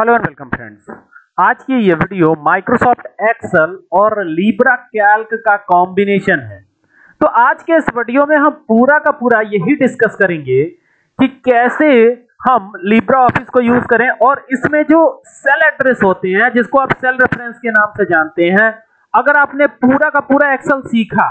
Hello and welcome friends, आज की ये वीडियो माइक्रोसॉफ्ट एक्सेल और लिब्रा कैल्क का कॉम्बिनेशन है। तो आज के इस वीडियो में हम पूरा का पूरा यही डिस्कस करेंगे कि कैसे हम लिब्रा ऑफिस को यूज करें और इसमें जो सेल एड्रेस होते हैं जिसको आप सेल रेफरेंस के नाम से जानते हैं। अगर आपने पूरा का पूरा एक्सेल सीखा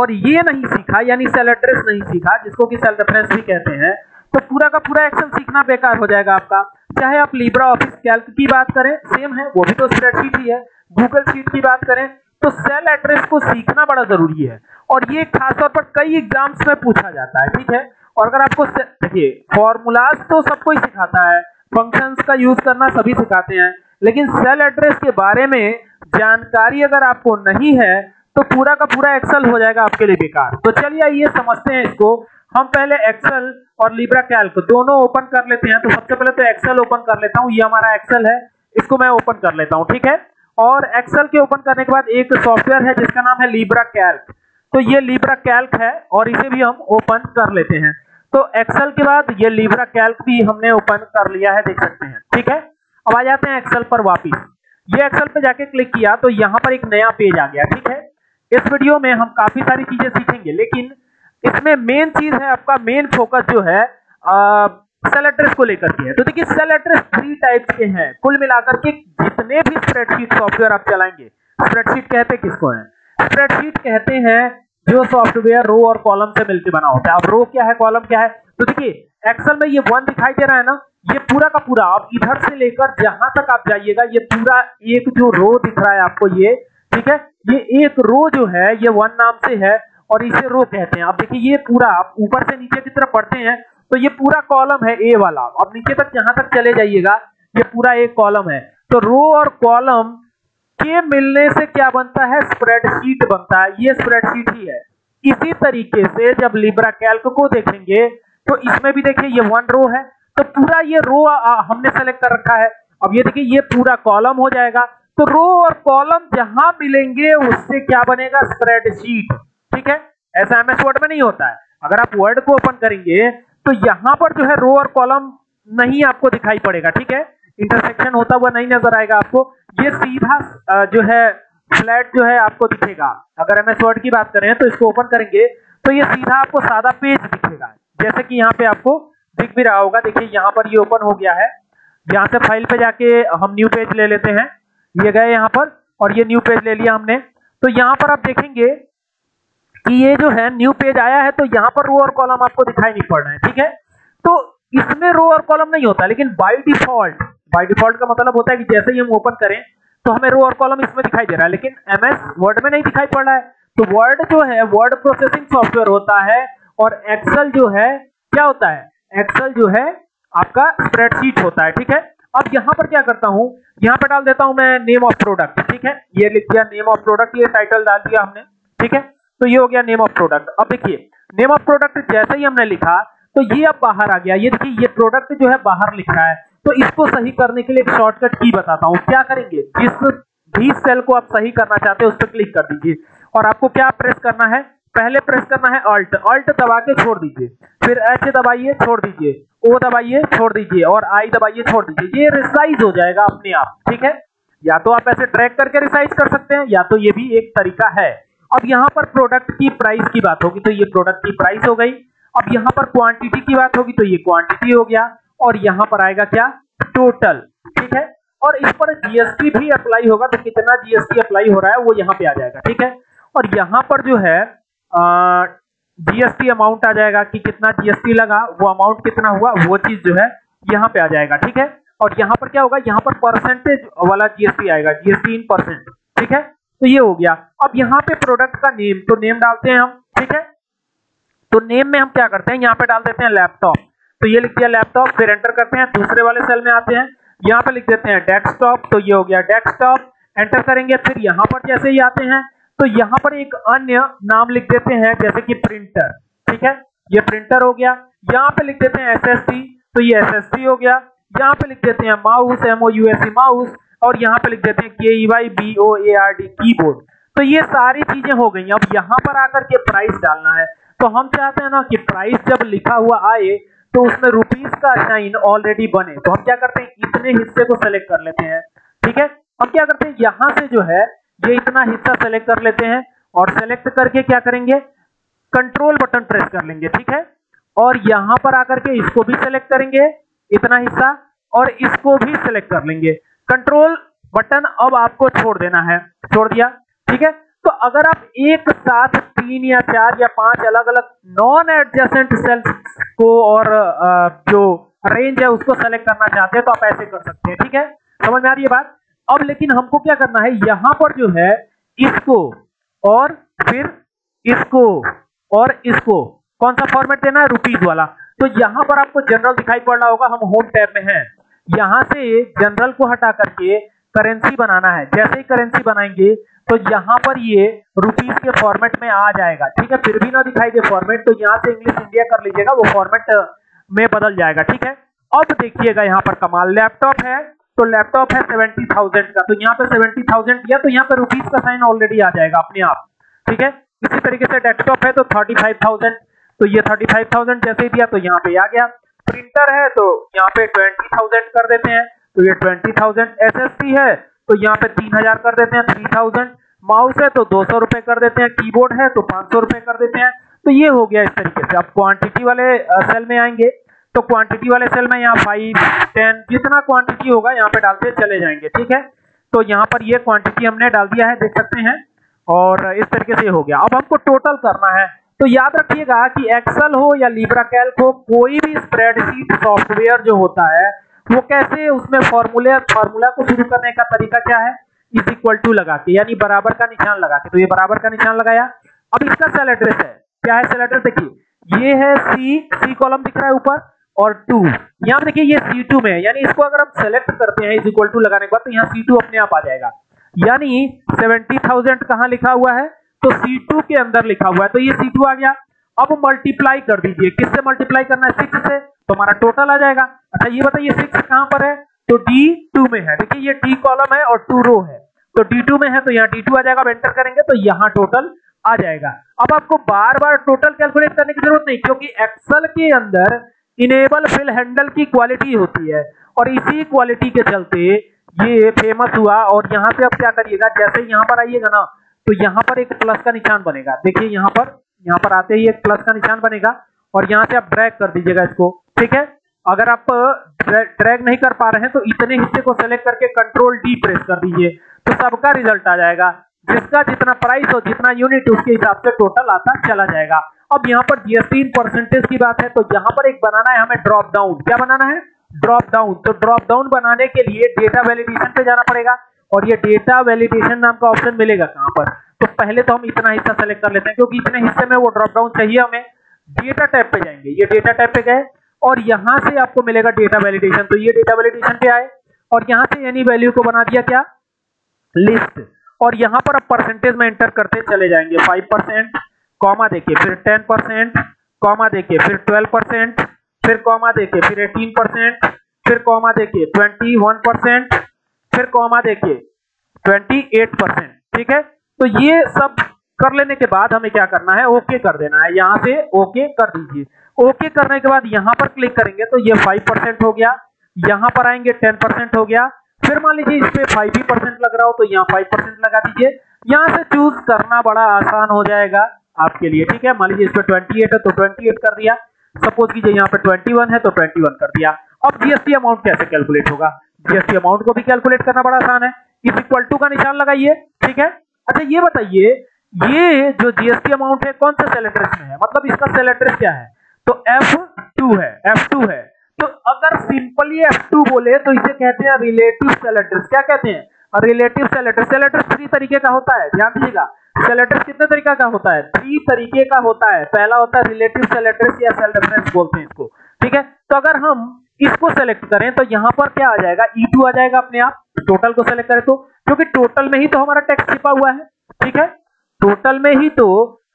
और ये नहीं सीखा यानी सेल एड्रेस नहीं सीखा जिसको कि सेल रेफरेंस भी कहते हैं, तो पूरा का पूरा एक्सेल सीखना बेकार हो जाएगा आपका। चाहे आप लिब्रा ऑफिस कैल्क की बात करें, सेम है, वो भी तो स्प्रेडशीट ही है, गूगल शीट की बात करें तो सेल एड्रेस को सीखना बड़ा जरूरी है और ये खासतौर पर कई एग्जाम्स में पूछा जाता है, ठीक है। और अगर आपको देखिए फॉर्मूलाज तो सबको ही सिखाता है, फंक्शंस का यूज करना सभी सिखाते हैं, लेकिन सेल एड्रेस के बारे में जानकारी अगर आपको नहीं है तो पूरा का पूरा एक्सेल हो जाएगा आपके लिए बेकार। तो चलिए ये समझते हैं इसको। हम पहले एक्सेल और लिब्रा कैल्क दोनों ओपन कर लेते हैं। तो सबसे पहले तो एक्सेल ओपन कर लेता हूं, ये हमारा एक्सेल है, इसको मैं ओपन कर लेता हूं, ठीक है। और एक्सेल के ओपन करने के बाद एक सॉफ्टवेयर है जिसका नाम है लिब्रा कैल्क, तो ये लिब्रा कैल्क है और इसे भी हम ओपन कर लेते हैं। तो एक्सेल के बाद ये लिब्रा कैल्क भी हमने ओपन कर लिया है, देख सकते हैं, ठीक है। अब आ जाते हैं एक्सेल पर वापिस। ये एक्सेल पे जाके क्लिक किया तो यहाँ पर एक नया पेज आ गया, ठीक है। इस वीडियो में हम काफी सारी चीजें सीखेंगे, लेकिन इसमें मेन चीज है आपका, मेन फोकस जो है सेल एड्रेस को लेकर के है। तो देखिए सेल एड्रेस 3 टाइप्स के हैं कुल मिलाकर के। जितने भी स्प्रेडशीट सॉफ्टवेयर आप चलाएंगे, स्प्रेडशीट कहते किसको है? स्प्रेडशीट कहते हैं जो सॉफ्टवेयर रो और कॉलम से मिलकर बना होता है। अब रो क्या है, कॉलम क्या है? तो देखिए एक्सेल में ये 1 दिखाई दे रहा है ना, ये पूरा का पूरा आप इधर से लेकर जहां तक आप जाइएगा ये पूरा एक जो रो दिख रहा है आपको, ये ठीक है, ये एक रो जो है ये 1 नाम से है और इसे रो कहते हैं। आप देखिए ये पूरा आप ऊपर से नीचे की तरफ पढ़ते हैं तो ये पूरा कॉलम है ए वाला। अब नीचे तक जहां तक चले जाइएगा ये पूरा एक कॉलम है। तो रो और कॉलम के मिलने से क्या बनता है? स्प्रेडशीट बनता है, ये स्प्रेडशीट ही है। इसी तरीके से जब लिब्रा कैल्क को देखेंगे तो इसमें भी देखिए ये 1 रो है, तो पूरा ये रो हमने सेलेक्ट कर रखा है। अब ये देखिए ये पूरा कॉलम हो जाएगा। तो रो और कॉलम जहां मिलेंगे उससे क्या बनेगा? स्प्रेडशीट, ठीक है। ऐसा एमएस वर्ड में नहीं होता है। अगर आप वर्ड को ओपन करेंगे तो यहां पर जो है रो और कॉलम नहीं आपको दिखाई पड़ेगा, ठीक है, इंटरसेक्शन होता हुआ नहीं नजर आएगा आपको। ये सीधा जो है फ्लैट जो है आपको दिखेगा। अगर एमएस वर्ड की बात करें तो इसको ओपन करेंगे तो ये सीधा आपको सादा पेज दिखेगा, जैसे कि यहाँ पे आपको दिख भी रहा होगा। देखिए यहाँ पर ये ओपन हो गया है। यहाँ से फाइल पे जाके हम न्यू पेज ले लेते हैं, ये गए यहाँ पर और ये न्यू पेज ले लिया हमने। तो यहाँ पर आप देखेंगे कि ये जो है न्यू पेज आया है, तो यहाँ पर रो और कॉलम आपको दिखाई नहीं पड़ रहा है, ठीक है। तो इसमें रो और कॉलम नहीं होता, लेकिन बाय डिफॉल्ट का मतलब होता है कि जैसे ही हम ओपन करें तो हमें रो और कॉलम इसमें दिखाई दे रहा है, लेकिन एमएस वर्ड में नहीं दिखाई पड़ रहा है। तो वर्ड जो है वर्ड प्रोसेसिंग सॉफ्टवेयर होता है और एक्सेल जो है क्या होता है? एक्सेल जो है आपका स्प्रेडशीट होता है, ठीक है। अब यहाँ पर क्या करता हूँ, यहाँ पर डाल देता हूँ मैं नेम ऑफ प्रोडक्ट, ठीक है। ये लिख दिया नेम ऑफ प्रोडक्ट, ये टाइटल डाल दिया हमने, ठीक है। तो ये हो गया नेम ऑफ प्रोडक्ट। अब देखिए नेम ऑफ प्रोडक्ट जैसे ही हमने लिखा तो ये अब बाहर आ गया। ये देखिए ये प्रोडक्ट जो है बाहर लिखा है। तो इसको सही करने के लिए एक शॉर्टकट की बताता हूँ, क्या करेंगे, जिस भी सेल को आप सही करना चाहते हैं उस पर क्लिक कर दीजिए और आपको क्या प्रेस करना है? पहले प्रेस करना है अल्ट, अल्ट दबा के छोड़ दीजिए, फिर एच दबाइए छोड़ दीजिए, ओ दबाइए छोड़ दीजिए और आई दबाइए छोड़ दीजिए। ये रिसाइज हो जाएगा अपने आप, ठीक है। या तो आप ऐसे ड्रैग करके रिसाइज कर सकते हैं, या तो ये भी एक तरीका है। अब यहाँ पर प्रोडक्ट की प्राइस की बात होगी तो ये प्रोडक्ट की प्राइस हो गई। अब यहाँ पर क्वांटिटी की बात होगी तो ये क्वांटिटी हो गया और यहाँ पर आएगा क्या? टोटल, ठीक है। और इस पर जीएसटी भी अप्लाई होगा, तो कितना जीएसटी अप्लाई हो रहा है वो यहाँ पे आ जाएगा, ठीक है। और यहाँ पर जो है जीएसटी अमाउंट आ जाएगा कि कितना जीएसटी लगा, वो अमाउंट कितना हुआ, वो चीज जो है यहाँ पे आ जाएगा, ठीक है। और यहाँ पर क्या होगा? यहाँ पर परसेंटेज वाला जीएसटी आएगा, जीएसटी इन परसेंट, ठीक है। तो ये हो गया। अब यहाँ पे प्रोडक्ट का नेम, तो नेम डालते हैं हम, ठीक है। तो नेम में हम क्या करते हैं, यहाँ पे डाल देते हैं लैपटॉप, तो ये लिख दिया लैपटॉप, फिर एंटर करते हैं, दूसरे वाले सेल में आते हैं, यहाँ पे लिख देते हैं डेस्कटॉप, तो ये हो गया डेस्कटॉप, एंटर करेंगे। फिर यहाँ पर जैसे ही आते हैं तो यहाँ पर एक अन्य नाम लिख देते हैं, जैसे कि प्रिंटर, ठीक है, ये प्रिंटर हो गया। यहाँ पे लिख देते हैं एसएसटी, तो ये एसएसटी हो गया। यहाँ पे लिख देते हैं माउस, MOUSE माउस, और यहाँ पे लिख देते हैं KEYBOARD कीबोर्ड। तो ये सारी चीजें हो गई। अब यहाँ पर आकर के प्राइस डालना है, तो हम चाहते हैं ना कि प्राइस जब लिखा हुआ आए तो उसमें रुपीस का साइन ऑलरेडी बने, तो हम क्या करते हैं इतने हिस्से को सेलेक्ट कर लेते हैं। ठीक है, हम क्या करते हैं यहां से जो है ये इतना हिस्सा सेलेक्ट कर लेते हैं और सेलेक्ट करके क्या करेंगे कंट्रोल बटन प्रेस कर लेंगे। ठीक है, और यहां पर आकर के इसको भी सेलेक्ट करेंगे इतना हिस्सा और इसको भी सेलेक्ट कर लेंगे। कंट्रोल बटन अब आपको छोड़ देना है, छोड़ दिया। ठीक है, तो अगर आप एक साथ 3 या 4 या 5 अलग अलग नॉन एडजेसेंट सेल्स को और जो रेंज है उसको सेलेक्ट करना चाहते हैं तो आप ऐसे कर सकते हैं। ठीक है, समझ में आ रही है बात। अब लेकिन हमको क्या करना है यहां पर जो है इसको और फिर इसको और इसको कौन सा फॉर्मेट देना है रुपीज वाला। तो यहां पर आपको जनरल दिखाई पड़ रहा होगा, हम होम टैब में हैं, यहां से जनरल को हटा करके करेंसी बनाना है। जैसे ही करेंसी बनाएंगे तो यहां पर ये रुपीस के फॉर्मेट में आ जाएगा। ठीक है, फिर भी ना दिखाई दे फॉर्मेट तो यहां से इंग्लिश इंडिया कर लीजिएगा, वो फॉर्मेट में बदल जाएगा। ठीक है, अब देखिएगा यहां पर कमाल, लैपटॉप है तो लैपटॉप है 70,000 का, तो यहां पे 70,000 दिया तो यहां पे रुपीस का साइन ऑलरेडी आ जाएगा अपने आप। ठीक है, इसी तरीके से डेस्कटॉप है तो 35,000, तो ये 35,000 जैसे ही दिया तो यहाँ पे आ गया। प्रिंटर है तो यहाँ पे 20,000 कर देते हैं तो ये 20,000। SSD है तो यहाँ पे 3,000 कर देते हैं 3,000। माउस है तो 200 रुपए कर देते हैं। कीबोर्ड है तो 500 रुपए कर देते हैं। तो ये हो गया इस तरीके से। आप क्वांटिटी वाले सेल में आएंगे तो क्वांटिटी वाले सेल में यहाँ 5, 10 जितना क्वांटिटी होगा यहाँ पे डालते चले जाएंगे। ठीक है, तो यहाँ पर ये क्वांटिटी हमने डाल दिया है, देख सकते हैं, और इस तरीके से हो गया। अब हमको टोटल करना है, तो याद रखिएगा कि एक्सेल हो या लिब्रा कैल्क हो, कोई भी स्प्रेडशीट सॉफ्टवेयर जो होता है वो कैसे उसमें फार्मूला को शुरू करने का तरीका क्या है, इज इक्वल टू लगा के, यानी बराबर का निशान लगा के। तो ये बराबर का निशान लगाया। अब इसका सेल एड्रेस है, क्या है सेल एड्रेस, देखिए ये है सी कॉलम दिख रहा है ऊपर और 2, यहाँ देखिए ये C2 में है, यानी इसको अगर हम सेलेक्ट करते हैं इज इक्वल टू लगाने के बाद तो यहाँ C2 अपने आप आ जाएगा। यानी 70,000 कहां लिखा हुआ है तो C2 के अंदर लिखा हुआ है, तो ये C2 आ गया। अब मल्टीप्लाई कर दीजिए, किससे मल्टीप्लाई करना है 6 से, तो हमारा टोटल आ जाएगा। अच्छा ये बताइए 6 कहां पर है, तो D2 में है। देखिए ये D कॉलम है और 2 रो है, तो D2 में है तो यहाँ D2 आ जाएगा। अब एंटर करेंगे तो यहाँ टोटल आ जाएगा। अब आपको बार बार टोटल कैलकुलेट करने की जरूरत नहीं, क्योंकि एक्सेल के अंदर इनेबल फिल हैंडल की क्वालिटी होती है और इसी क्वालिटी के चलते ये फेमस हुआ। और यहाँ से आप क्या करिएगा, जैसे यहाँ पर आइएगा ना तो यहाँ पर एक प्लस का निशान बनेगा। देखिए यहाँ पर आते ही एक प्लस का निशान बनेगा और यहाँ से आप ड्रैग कर दीजिएगा इसको। ठीक है, अगर आप ड्रैग नहीं कर पा रहे हैं तो इतने हिस्से को सेलेक्ट करके कंट्रोल डी प्रेस कर दीजिए, तो सबका रिजल्ट आ जाएगा। जिसका जितना प्राइस हो, जितना यूनिट, उसके हिसाब से टोटल आता चला जाएगा। अब यहाँ पर GST परसेंटेज की बात है, तो यहाँ पर एक बनाना है हमें ड्रॉप डाउन। क्या बनाना है, ड्रॉप डाउन। तो ड्रॉप डाउन बनाने के लिए डेटा वैलिडेशन पे जाना पड़ेगा और ये डेटा वैलिडेशन नाम का ऑप्शन मिलेगा कहां पर, तो पहले तो हम इतना हिस्सा सेलेक्ट कर लेते हैं क्योंकि इतने हिस्से में वो ड्रॉप डाउन चाहिए हमें। डेटा टैब पे जाएंगे, ये डेटा टैब पे गए और यहां से आपको मिलेगा डेटा वैलिडेशन, तो ये डेटा वैलिडेशन पे आए और यहां से एनी वैल्यू को बना दिया क्या, लिस्ट। और यहां पर अब परसेंटेज में एंटर करते चले जाएंगे, 5% कॉमा देके फिर 10% कॉमा देके फिर 12% फिर कॉमा देके फिर 18% फिर कॉमा देके 21% फिर कॉमा देके 28%। ठीक है, तो ये सब कर लेने के बाद हमें क्या करना है, ओके कर देना है। यहां से ओके कर दीजिए। ओके करने के बाद यहां पर क्लिक करेंगे तो ये 5% हो गया, यहां पर आएंगे 10% हो गया, फिर मान लीजिए इस पे 5% लग रहा हो तो यहाँ 5% लगा दीजिए। यहां से चूज करना बड़ा आसान हो जाएगा आपके लिए। ठीक है, मान लीजिए इस पे 28 है तो 28 कर दिया, सपोज कीजिए यहाँ पे 21 है तो 21 कर दिया। अब जीएसटी अमाउंट कैसे कैलकुलेट होगा, जीएसटी अमाउंट को भी कैलकुलेट करना बड़ा आसान है, इज इक्वल टू का निशान लगाइए। ठीक है, अच्छा ये बताइए ये जो जीएसटी अमाउंट है कौन से सेल एड्रेस में है, मतलब इसका सेल एड्रेस क्या है, तो F2 है। F2 है तो अगर सिंपली F2 बोले तो इसे कहते हैं रिलेटिव सेल एड्रेस। क्या कहते हैं, relative cell address. Cell address 3 तरीके का होता है, ध्यान दीजिएगा। सेल एड्रेस कितने तरीका का होता है, 3 तरीके का होता है। पहला होता है रिलेटिव सेल एड्रेस या सेल रेफरेंस बोलते हैं इसको। ठीक है, तो अगर हम इसको सेलेक्ट करें तो यहाँ पर क्या आ जाएगा, E2 आ जाएगा अपने आप। टोटल को सेलेक्ट करें तो, क्योंकि टोटल में ही तो हमारा टैक्स छिपा हुआ है। ठीक है, टोटल में ही तो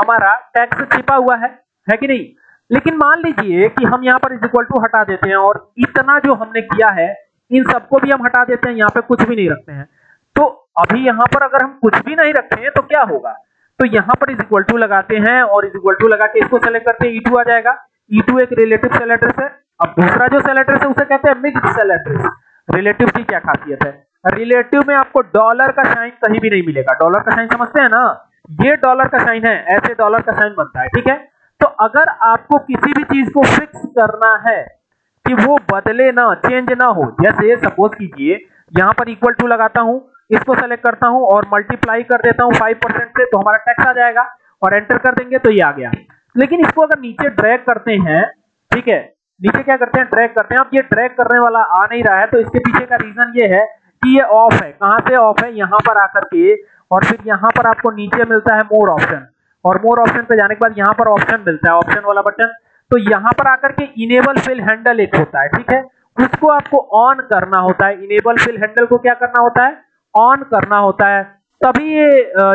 हमारा टैक्स छिपा हुआ है कि नहीं। लेकिन मान लीजिए कि हम यहाँ पर इज इक्वल टू हटा देते हैं और इतना जो हमने किया है इन सबको भी हम हटा देते हैं, यहाँ पे कुछ भी नहीं रखते हैं। तो अभी यहाँ पर अगर हम कुछ भी नहीं रखते हैं तो क्या होगा, तो यहाँ पर इज इक्वल टू लगाते हैं और इज इक्वल टू लगा के इसको सेलेक्ट करते हैं, E2 आ जाएगा। E2 एक रिलेटिव सेल एड्रेस है। अब दूसरा जो सेल एड्रेस है उसे कहते हैं मिक्स्ड सेल एड्रेस। रिलेटिव की क्या खासियत है, रिलेटिव में आपको डॉलर का साइन कहीं भी नहीं मिलेगा। डॉलर का साइन समझते हैं ना, ये डॉलर का साइन है, ऐसे डॉलर का साइन बनता है, ठीक है। तो अगर आपको किसी भी चीज को फिक्स करना है कि वो बदले ना, चेंज ना हो, जैसे सपोज कीजिए यहां पर इक्वल टू लगाता हूं, इसको सेलेक्ट करता हूं और मल्टीप्लाई कर देता हूं 5% से, तो हमारा टैक्स आ जाएगा और एंटर कर देंगे तो ये आ गया। लेकिन इसको अगर नीचे ड्रैग करते हैं, ठीक है, नीचे क्या करते हैं, ड्रैग करते हैं। अब ये ड्रैग करने वाला आ नहीं रहा है, तो इसके पीछे का रीजन ये है कि ये ऑफ है। कहां से ऑफ है, यहां पर आकर के, और फिर यहां पर आपको नीचे मिलता है मोर ऑप्शन, और मोर ऑप्शन पे जाने के बाद यहां पर ऑप्शन मिलता है, ऑप्शन वाला बटन। तो यहां पर आकर के इनेबल फिल हैंडल एक होता है, ठीक है, उसको आपको ऑन करना होता है। इनेबल फिल हैंडल को क्या करना होता है, ऑन करना होता है, तभी ये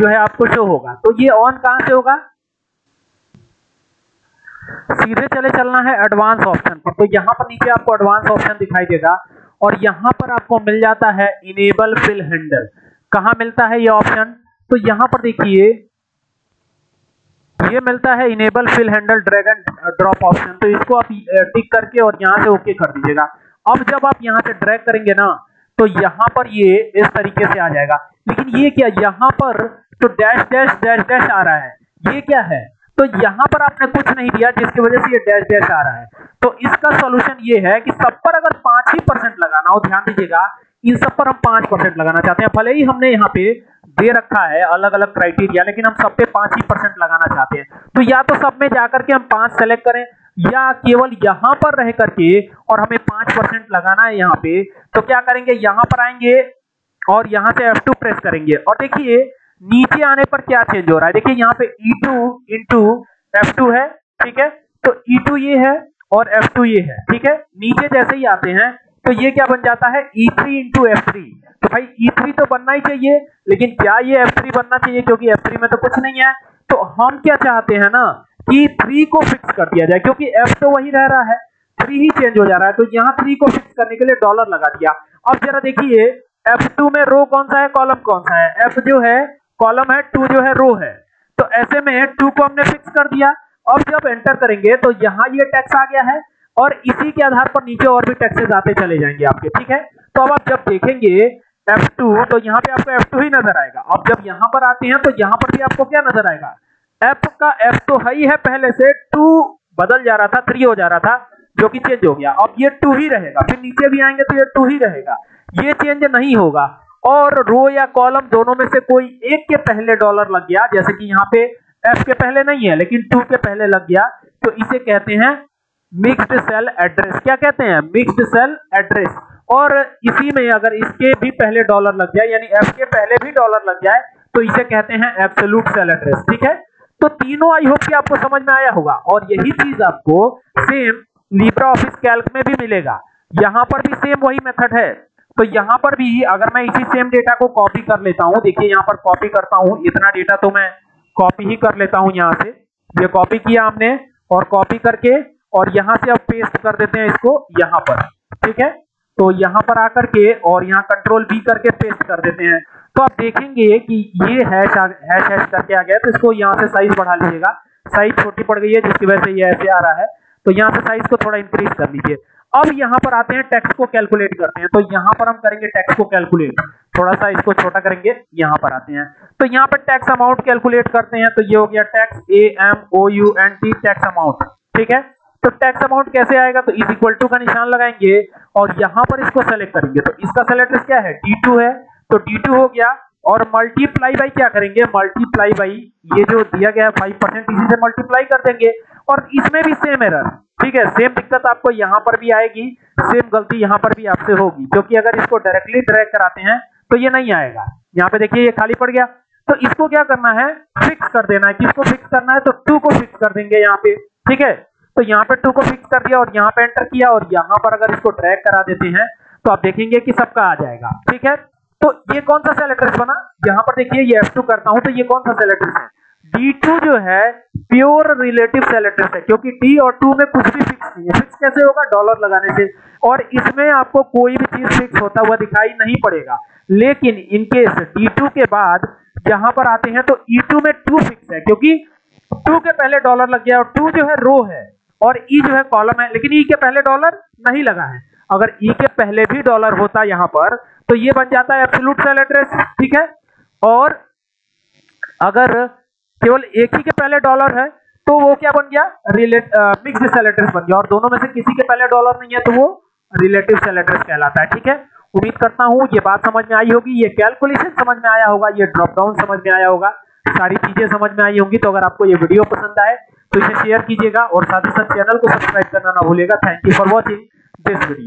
जो है आपको शो होगा। तो ये ऑन कहां से होगा, सीधे चले चलना है एडवांस ऑप्शन पर। तो यहां पर नीचे आपको एडवांस ऑप्शन दिखाई देगा और यहां पर आपको मिल जाता है इनेबल फिल हैंडल। कहां मिलता है ये ऑप्शन, तो यहां पर देखिए ये मिलता है enable fill handle drag and drop option. तो इसको आप टिक करके और यहां से ओके कर दीजिएगा। अब जब आप यहां से ड्रैग करेंगे ना, तो यहां पर ये इस तरीके से आ जाएगा। लेकिन ये क्या, यहां पर तो डैश डैश डैश डैश आ रहा है, ये क्या है, तो यहां पर आपने कुछ नहीं दिया जिसकी वजह से ये डैश डैश आ रहा है। तो इसका सॉल्यूशन ये है कि सब पर अगर 5% लगाना हो, ध्यान दीजिएगा इन सब पर हम 5% लगाना चाहते हैं। भले ही हमने यहाँ पे दे रखा है अलग अलग क्राइटेरिया, लेकिन हम सब पे 5% लगाना चाहते हैं। तो या तो सब में जाकर के हम 5 सेलेक्ट करें, या केवल यहाँ पर रह करके और हमें 5% लगाना है यहाँ पे, तो क्या करेंगे, यहाँ पर आएंगे और यहाँ से F2 प्रेस करेंगे। और देखिए नीचे आने पर क्या चेंज हो रहा है, देखिए यहाँ पे E2 × F2 है, ठीक है। तो E2 ये है और F2 ये है, ठीक है। नीचे जैसे ही आते हैं तो ये क्या बन जाता है, E3 × F3। तो भाई E3 तो बनना ही चाहिए, लेकिन क्या ये F3 बनना चाहिए, क्योंकि F3 में तो कुछ नहीं है। तो हम क्या चाहते हैं ना, E3 को फिक्स कर दिया जाए, क्योंकि F तो वही रह रहा है, 3 ही चेंज हो जा रहा है। तो यहाँ 3 को फिक्स करने के लिए डॉलर लगा दिया। अब जरा देखिए F2 में रो कौन सा है, कॉलम कौन सा है, F जो है कॉलम है, 2 जो है रो है। तो ऐसे में 2 को हमने फिक्स कर दिया। अब जब एंटर करेंगे तो यहाँ ये टैक्स आ गया है, और इसी के आधार पर नीचे और भी टैक्सेस आते चले जाएंगे आपके, ठीक है। तो अब आप जब देखेंगे F2 तो यहाँ पे आपको F2 ही नजर आएगा। अब जब यहाँ पर आते हैं तो यहाँ पर भी आपको क्या नजर आएगा, F का F तो हाई है पहले से, 2 बदल जा रहा था, 3 हो जा रहा था, जो कि चेंज हो गया। अब ये 2 ही रहेगा, फिर नीचे भी आएंगे तो ये 2 ही रहेगा, ये चेंज नहीं होगा। और रो या कॉलम दोनों में से कोई एक के पहले डॉलर लग गया, जैसे कि यहाँ पे F के पहले नहीं है लेकिन 2 के पहले लग गया, तो इसे कहते हैं मिक्स्ड सेल एड्रेस। क्या कहते हैं, मिक्स्ड सेल एड्रेस। और इसी में अगर इसके भी पहले डॉलर लग जाए, यानी F के पहले भी डॉलर लग जाए, तो इसे कहते हैं एब्सोल्यूट सेल एड्रेस, ठीक है। तो तीनों आई होप कि आपको समझ में आया होगा, और यही चीज आपको सेम लिब्रा ऑफिस कैल्क में भी मिलेगा। यहाँ पर भी सेम वही मेथड है। तो यहाँ पर भी अगर मैं इसी सेम डेटा को कॉपी कर लेता हूँ, देखिए यहाँ पर कॉपी करता हूँ, इतना डेटा तो मैं कॉपी ही कर लेता हूँ। यहाँ से ये कॉपी किया हमने, और कॉपी करके और यहाँ से अब पेस्ट कर देते हैं इसको यहाँ पर, ठीक है। तो यहाँ पर आकर के और यहाँ Ctrl+V करके पेस्ट कर देते हैं। तो आप देखेंगे कि ये हैश हैश हैश करके आ गया, तो इसको यहाँ से साइज बढ़ा लीजिएगा। साइज छोटी पड़ गई है जिसकी वजह से ये ऐसे आ रहा है, तो यहाँ से साइज को थोड़ा इंक्रीज कर लीजिए। अब यहाँ पर आते हैं, टैक्स को कैलकुलेट करते हैं। तो यहाँ पर हम करेंगे टैक्स को कैलकुलेट, थोड़ा सा इसको छोटा करेंगे। यहाँ पर आते हैं तो यहाँ पर टैक्स अमाउंट कैलकुलेट करते हैं। तो ये हो गया टैक्स AMOUNT, टैक्स अमाउंट, ठीक है। तो टैक्स अमाउंट कैसे आएगा, तो इज इक्वल टू का निशान लगाएंगे और यहाँ पर इसको सेलेक्ट करेंगे। तो इसका सेलेक्ट क्या है, D2 है, तो D2 हो गया। और मल्टीप्लाई बाई क्या करेंगे, मल्टीप्लाई बाई ये जो दिया गया है 5%, इसी से मल्टीप्लाई कर देंगे। और इसमें भी सेम एरर, ठीक है, सेम दिक्कत आपको यहाँ पर भी आएगी, सेम गलती यहाँ पर भी आपसे होगी, क्योंकि अगर इसको डायरेक्टली ड्रैग कराते हैं तो ये नहीं आएगा। यहाँ पे देखिए ये खाली पड़ गया, तो इसको क्या करना है, फिक्स कर देना है। किसको फिक्स करना है, तो 2 को फिक्स कर देंगे यहाँ पे, ठीक है। तो यहाँ पे 2 को फिक्स कर दिया और यहाँ पे एंटर किया, और यहाँ पर अगर इसको ड्रैग करा देते हैं तो आप देखेंगे कि सबका आ जाएगा, ठीक है। तो ये कौन सा सेल एड्रेस बना, यहाँ पर देखिए ये F2 करता हूं, तो ये कौन सा सेल एड्रेस है, D2 जो है प्योर रिलेटिव सेल एड्रेस है, क्योंकि D और 2 में कुछ भी फिक्स नहीं है। फिक्स कैसे होगा, डॉलर लगाने से, और इसमें आपको कोई भी चीज फिक्स होता हुआ दिखाई नहीं पड़ेगा। लेकिन इनकेस D2 के बाद यहाँ पर आते हैं तो E2 में 2 फिक्स है, क्योंकि 2 के पहले डॉलर लग गया और 2 जो है रो है, और ई जो है कॉलम है, लेकिन ई के पहले डॉलर नहीं लगा है। अगर ई के पहले भी डॉलर होता यहाँ पर तो ये बन जाता है एब्सोल्यूट सेल एड्रेस, ठीक है। और अगर केवल एक ही के पहले डॉलर है तो वो क्या बन गया, मिक्स्ड सेल एड्रेस बन गया। और दोनों में से किसी के पहले डॉलर नहीं है तो वो रिलेटिव सेल एड्रेस कहलाता है, ठीक है। उम्मीद करता हूं ये बात समझ में आई होगी, ये कैलकुलेशन समझ में आया होगा, ये ड्रॉप डाउन समझ में आया होगा, सारी चीजें समझ में आई होंगी। तो अगर आपको ये वीडियो पसंद आए तो इसे शेयर कीजिएगा और साथ ही साथ चैनल को सब्सक्राइब करना ना भूलिएगा। Thank you for watching this video.